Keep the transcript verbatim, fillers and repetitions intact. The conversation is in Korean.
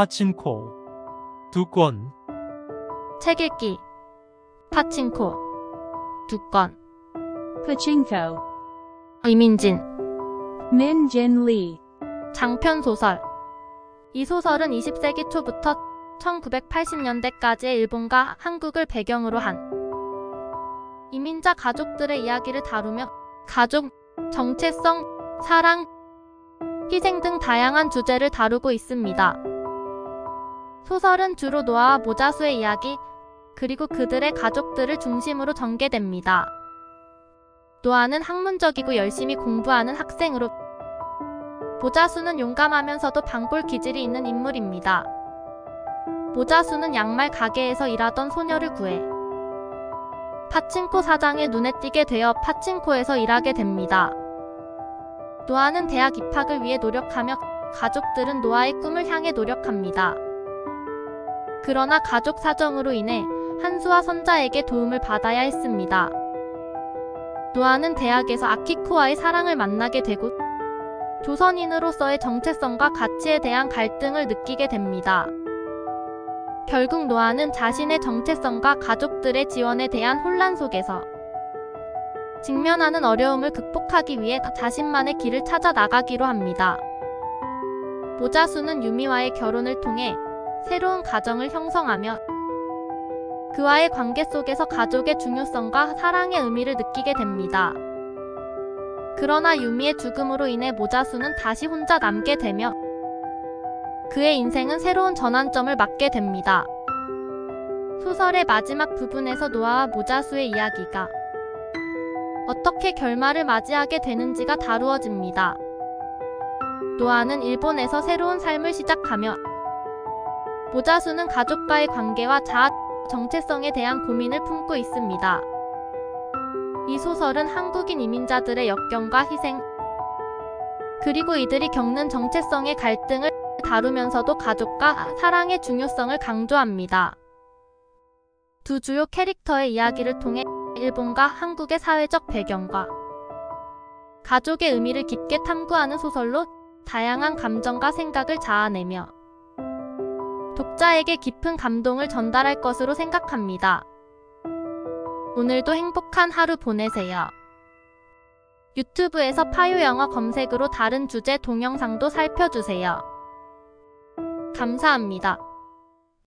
파친코 두 권. 책 읽기. 파친코 두 권. 파친코. 이민진. 민진 리. 장편 소설. 이 소설은 이십 세기 초부터 천구백팔십 년대까지의 일본과 한국을 배경으로 한 이민자 가족들의 이야기를 다루며 가족, 정체성, 사랑, 희생 등 다양한 주제를 다루고 있습니다. 소설은 주로 노아와 모자수의 이야기, 그리고 그들의 가족들을 중심으로 전개됩니다. 노아는 학문적이고 열심히 공부하는 학생으로, 모자수는 용감하면서도 방볼 기질이 있는 인물입니다. 모자수는 양말 가게에서 일하던 소녀를 구해 파친코 사장의 눈에 띄게 되어 파친코에서 일하게 됩니다. 노아는 대학 입학을 위해 노력하며 가족들은 노아의 꿈을 향해 노력합니다. 그러나 가족 사정으로 인해 한수와 선자에게 도움을 받아야 했습니다. 노아는 대학에서 아키코와의 사랑을 만나게 되고 조선인으로서의 정체성과 가치에 대한 갈등을 느끼게 됩니다. 결국 노아는 자신의 정체성과 가족들의 지원에 대한 혼란 속에서 직면하는 어려움을 극복하기 위해 자신만의 길을 찾아 나가기로 합니다. 모자수는 유미와의 결혼을 통해 새로운 가정을 형성하며 그와의 관계 속에서 가족의 중요성과 사랑의 의미를 느끼게 됩니다. 그러나 유미의 죽음으로 인해 모자수는 다시 혼자 남게 되며 그의 인생은 새로운 전환점을 맞게 됩니다. 소설의 마지막 부분에서 노아와 모자수의 이야기가 어떻게 결말을 맞이하게 되는지가 다루어집니다. 노아는 일본에서 새로운 삶을 시작하며 모자수는 가족과의 관계와 자아, 정체성에 대한 고민을 품고 있습니다. 이 소설은 한국인 이민자들의 역경과 희생, 그리고 이들이 겪는 정체성의 갈등을 다루면서도 가족과 사랑의 중요성을 강조합니다. 두 주요 캐릭터의 이야기를 통해 일본과 한국의 사회적 배경과 가족의 의미를 깊게 탐구하는 소설로 다양한 감정과 생각을 자아내며 독자에게 깊은 감동을 전달할 것으로 생각합니다. 오늘도 행복한 하루 보내세요. 유튜브에서 파요영어 검색으로 다른 주제 동영상도 살펴주세요. 감사합니다.